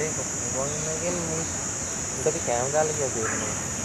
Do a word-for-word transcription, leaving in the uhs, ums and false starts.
đi cũng có những cái cái cái cái cái cái